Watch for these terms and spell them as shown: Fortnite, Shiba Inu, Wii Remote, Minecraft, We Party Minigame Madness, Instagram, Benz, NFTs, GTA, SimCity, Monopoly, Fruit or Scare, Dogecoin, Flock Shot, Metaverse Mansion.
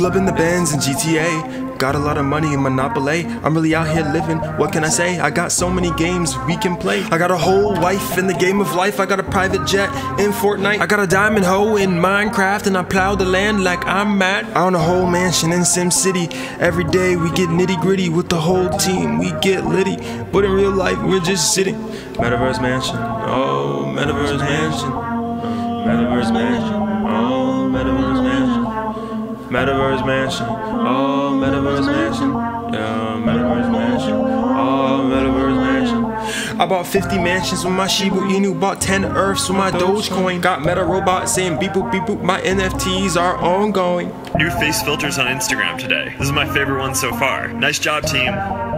Pull up in the Benz in GTA. Got a lot of money in Monopoly. I'm really out here living, what can I say? I got so many games we can play. I got a whole wife in the game of life. I got a private jet in Fortnite. I got a diamond hoe in Minecraft, and I plow the land like I'm mad. I own a whole mansion in SimCity. Every day we get nitty gritty with the whole team. We get litty, but in real life we're just sitting. Metaverse Mansion, oh, Metaverse Mansion. Metaverse Mansion, oh, Metaverse Mansion. Metaverse Mansion, oh, Metaverse Mansion, yeah, Metaverse Mansion, oh, Metaverse Mansion. I bought 50 mansions with my Shiba Inu, bought 10 Earths with my Dogecoin. Got meta robots saying beep boop beep boop, my NFTs are ongoing. New face filters on Instagram today. This is my favorite one so far. Nice job, team.